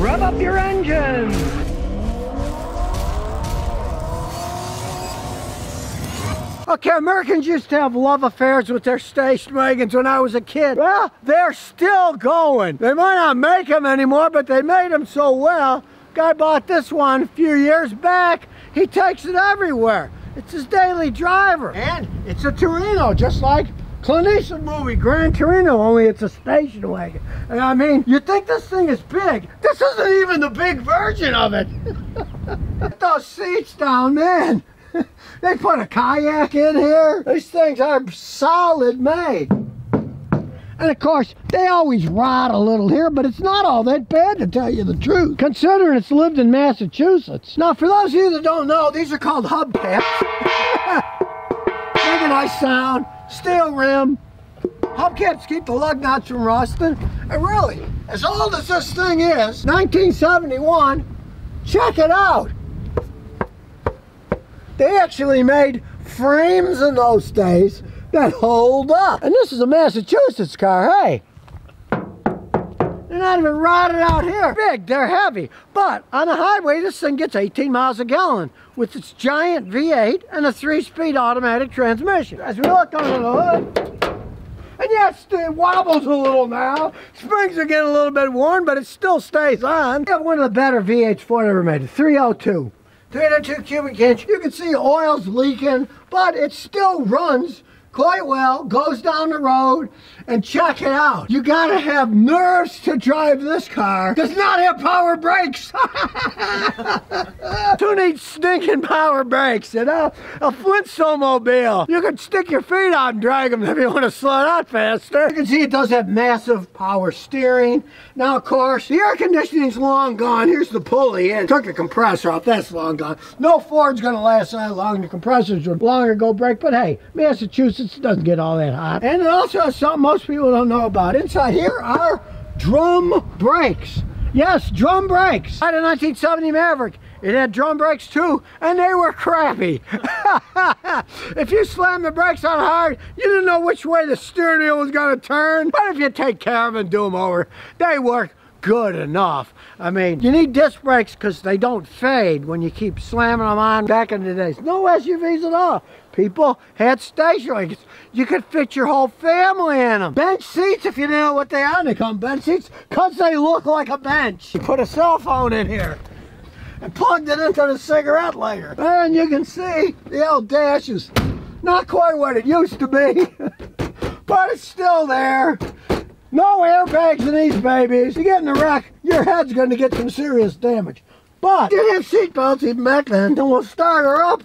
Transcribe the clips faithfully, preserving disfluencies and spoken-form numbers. Rev up your engines! Okay, Americans used to have love affairs with their station wagons when I was a kid. Well, they're still going. They might not make them anymore, but they made them so well. Guy bought this one a few years back. He takes it everywhere. It's his daily driver. And it's a Torino, just like Clint Eastwood movie, Gran Torino, only it's a station wagon. And I mean, you think this thing is big. This isn't even the big version of it. Get those seats down, man. They put a kayak in here. These things are solid made. And of course, they always rot a little here, but it's not all that bad, to tell you the truth, considering it's lived in Massachusetts. Now, for those of you that don't know, these are called hubcaps. Make a nice sound, steel rim. Hubcaps keep the lug nuts from rusting. And really, as old as this thing is, nineteen seventy-one, check it out. They actually made frames in those days that hold up. And this is a Massachusetts car, hey. They're not even rotted out here. Big, they're heavy. But on the highway, this thing gets eighteen miles a gallon with its giant V eight and a three-speed automatic transmission. As we look under the hood, and yes, it wobbles a little now. Springs are getting a little bit worn, but it still stays on. We have one of the better V eights Ford ever made, a three oh two. three oh two cubic inch. You can see oil's leaking, but it still runs quite well, goes down the road, and check it out. You gotta have nerves to drive this car. Does not have power brakes. Who needs stinking power brakes, you know? A Flintstone mobile. You can stick your feet out and drag them if you want to slide out faster. You can see it does have massive power steering. Now, of course, the air conditioning's long gone. Here's the pulley, and took the compressor off. That's long gone. No Ford's gonna last that long. The compressors would long ago break, but hey, Massachusetts, it doesn't get all that hot. And it also has something most people don't know about. Inside here are drum brakes. Yes, drum brakes. I had a nineteen seventy Maverick. It had drum brakes too, and they were crappy. If you slam the brakes on hard, you didn't know which way the steering wheel was going to turn. But if you take care of them and do them over, they work good enough. I mean, you need disc brakes because they don't fade when you keep slamming them on. Back in the days, no S U Vs at all. People had station wagons. You could fit your whole family in them. Bench seats, if you know what they are, they call them bench seats because they look like a bench. You put a cell phone in here and plugged it into the cigarette lighter. And you can see the old dash is not quite what it used to be, but it's still there. No airbags in these babies. You get in a wreck, your head's going to get some serious damage. But you have seat belts even back then, and we'll start her up.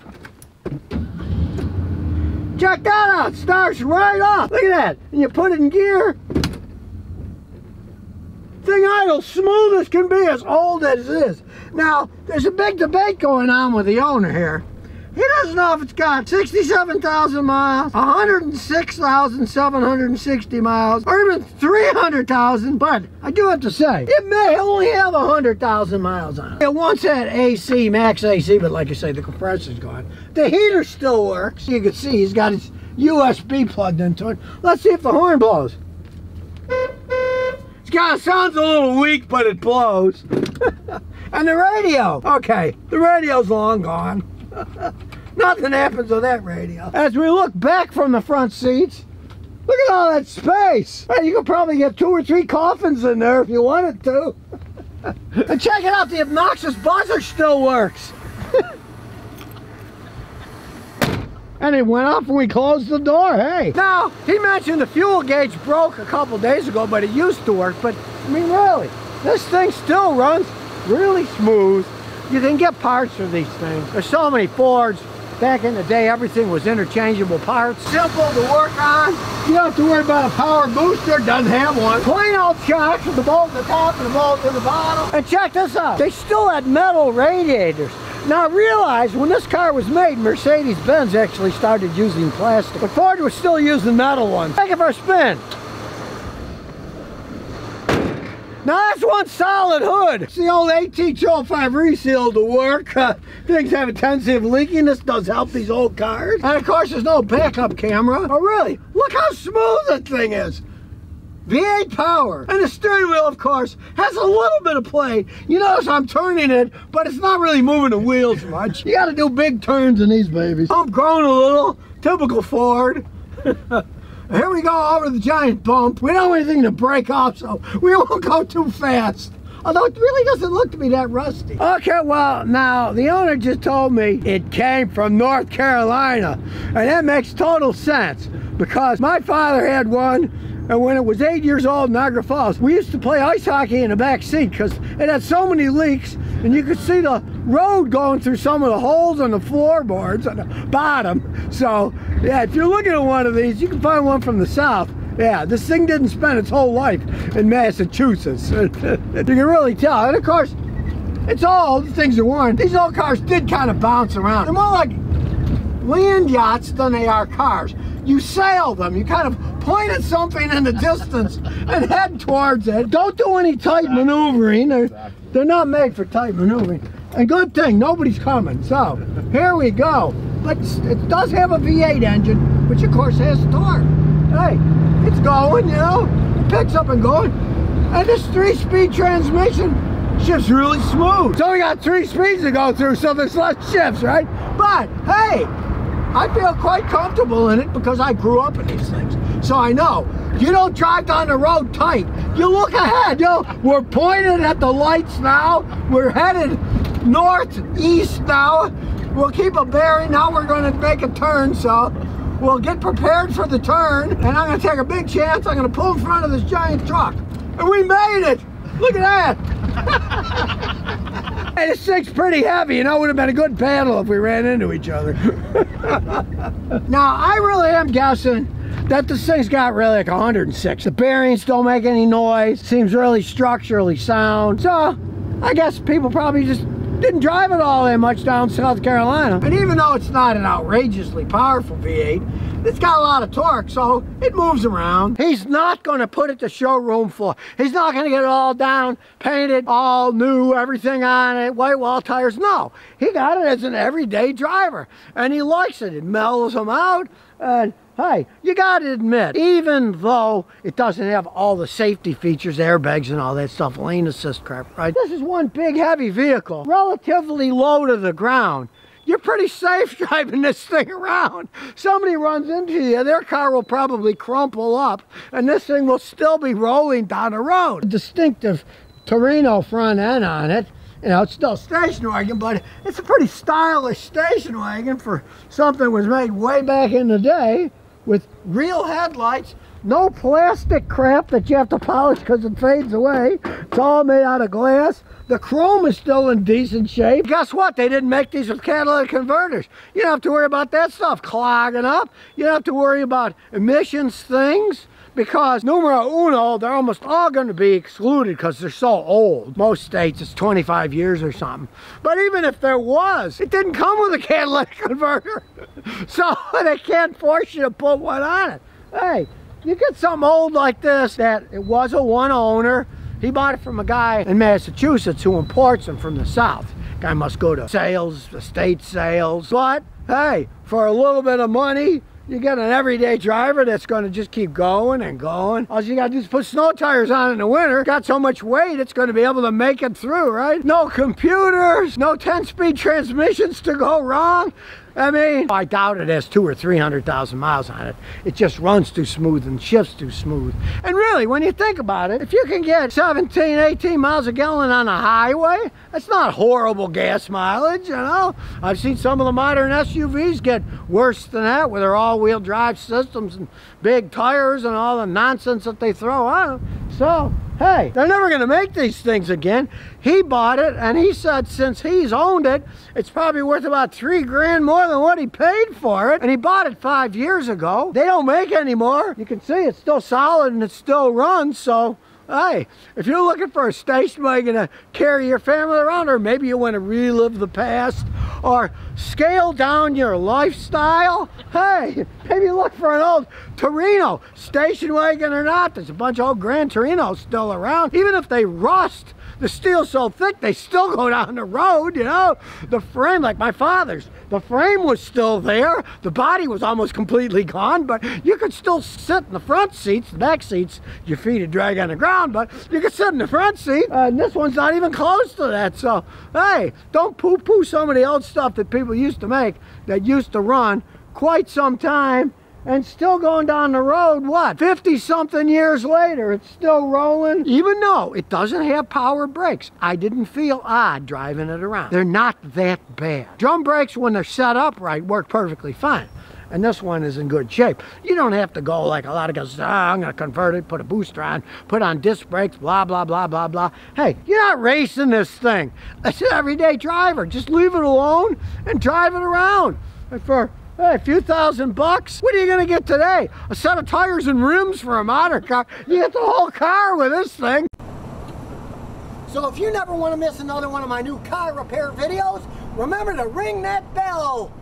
Check that out, starts right off. Look at that, and you put it in gear. Thing idles smooth as can be, as old as it is. Now, there's a big debate going on with the owner here. He doesn't know if it's got sixty-seven thousand miles, one hundred six thousand seven hundred sixty miles, or even three hundred thousand, but I do have to say, it may only have one hundred thousand miles on it. It once had A C, max A C, but like I say, the compressor's gone. The heater still works. You can see he's got his U S B plugged into it. Let's see if the horn blows. It's got, it sounds a little weak, but it blows. And the radio. Okay, the radio's long gone. Nothing happens with that radio. As we look back from the front seats, look at all that space. Hey, you could probably get two or three coffins in there if you wanted to. And check it out, the obnoxious buzzer still works. And it went off when we closed the door, hey. Now, he mentioned the fuel gauge broke a couple days ago, but it used to work. But, I mean, really, this thing still runs really smooth. You can get parts for these things. There's so many Fords. Back in the day, everything was interchangeable parts. Simple to work on. You don't have to worry about a power booster. Doesn't have one. Plain old shocks with the bolt at the top and the bolt at the bottom. And check this out. They still had metal radiators. Now realize, when this car was made, Mercedes-Benz actually started using plastic. But Ford was still using metal ones. Take it for a spin. Now that's one solid hood. It's the old A T two oh five reseal to work. Uh, things have a tendency of leaking. This does help these old cars. And of course, there's no backup camera. Oh really, look how smooth that thing is. V eight power. And the steering wheel, of course, has a little bit of play. You notice I'm turning it, but it's not really moving the wheels much. You gotta do big turns in these babies. I'm growing a little, typical Ford. Here we go over the giant bump. We don't have anything to break off, so we won't go too fast. Although it really doesn't look to be that rusty. Okay, well, now, the owner just told me it came from North Carolina. And that makes total sense, because my father had one, and when it was eight years old in Niagara Falls, we used to play ice hockey in the back seat, because it had so many leaks, and you could see the road going through some of the holes on the floorboards on the bottom. So, yeah, if you're looking at one of these, you can find one from the south. Yeah, this thing didn't spend its whole life in Massachusetts. You can really tell. And of course, it's all the things are worn. These old cars did kind of bounce around. They're more like land yachts than they are cars. You sail them, you kind of point at something in the distance and head towards it. Don't do any tight exactly. maneuvering. They're, exactly. they're not made for tight maneuvering. And good thing, nobody's coming. So, here we go. But it does have a V eight engine, which of course has torque. Hey, it's going, you know, it picks up and going. And this three-speed transmission shifts really smooth. So we got three speeds to go through, so there's less shifts, right? But, hey, I feel quite comfortable in it because I grew up in these things. So I know, you don't drive down the road tight. You look ahead, you know, we're pointed at the lights now. We're headed northeast now. We'll keep a bearing, now we're gonna make a turn, so. Well, get prepared for the turn, and I'm gonna take a big chance. I'm gonna pull in front of this giant truck. And we made it! Look at that! Hey, this thing's pretty heavy. You know, it would have been a good battle if we ran into each other. Now, I really am guessing that this thing's got really like a hundred and six. The bearings don't make any noise. Seems really structurally sound. So, I guess people probably just didn't drive it all that much down South Carolina. And even though it's not an outrageously powerful V eight, it's got a lot of torque, so it moves around. He's not gonna put it to showroom floor. He's not gonna get it all down, painted, all new, everything on it, white wall tires, no. He got it as an everyday driver, and he likes it. It mellows him out, and hey, you gotta admit, even though it doesn't have all the safety features, airbags and all that stuff, lane assist crap, right? This is one big heavy vehicle, relatively low to the ground. You're pretty safe driving this thing around. Somebody runs into you, their car will probably crumple up, and this thing will still be rolling down the road. Distinctive Torino front end on it. You know, it's still a station wagon, but it's a pretty stylish station wagon for something that was made way back in the day, with real headlights, no plastic crap that you have to polish because it fades away. It's all made out of glass. The chrome is still in decent shape. Guess what? They didn't make these with catalytic converters. You don't have to worry about that stuff clogging up. You don't have to worry about emissions things, because numero uno, they're almost all going to be excluded because they're so old. Most states, it's twenty-five years or something. But even if there was, it didn't come with a catalytic converter. So they can't force you to put one on it. Hey, you get something old like this that it was a one owner. He bought it from a guy in Massachusetts who imports them from the south. Guy must go to sales, estate sales. But hey, for a little bit of money, you get an everyday driver that's gonna just keep going and going. All you gotta do is put snow tires on in the winter. Got so much weight, it's gonna be able to make it through, right? No computers, no ten-speed transmissions to go wrong. I mean, I doubt it has two or three hundred thousand miles on it. It just runs too smooth and shifts too smooth. And really, when you think about it, if you can get seventeen, eighteen miles a gallon on a highway, that's not horrible gas mileage, you know? I've seen some of the modern S U Vs get worse than that with their all-wheel drive systems and big tires and all the nonsense that they throw on them. So, hey, they're never gonna make these things again. He bought it, and he said since he's owned it, it's probably worth about three grand more than what he paid for it. And he bought it five years ago. They don't make it anymore. You can see it's still solid and it still runs, so hey, if you're looking for a station wagon to carry your family around, or maybe you want to relive the past or scale down your lifestyle, hey, maybe look for an old Torino, station wagon or not. There's a bunch of old Gran Torinos still around. Even if they rust, The steel's so thick, they still go down the road, you know? The frame, like my father's, the frame was still there. The body was almost completely gone, but you could still sit in the front seats. The back seats, your feet would drag on the ground, but you could sit in the front seat. Uh, and this one's not even close to that, so hey, don't poo-poo some of the old stuff that people used to make that used to run quite some time and still going down the road, what, fifty something years later, it's still rolling. Even though it doesn't have power brakes, I didn't feel odd driving it around. They're not that bad. Drum brakes, when they're set up right, work perfectly fine. And this one is in good shape. You don't have to go like a lot of guys, oh, I'm gonna convert it, put a booster on, put on disc brakes, blah, blah, blah, blah, blah. Hey, you're not racing this thing. It's an everyday driver. Just leave it alone and drive it around. And for hey, a few thousand bucks, what are you gonna get today? A set of tires and rims for a modern car. You get the whole car with this thing. So if you never wanna miss another one of my new car repair videos, remember to ring that bell.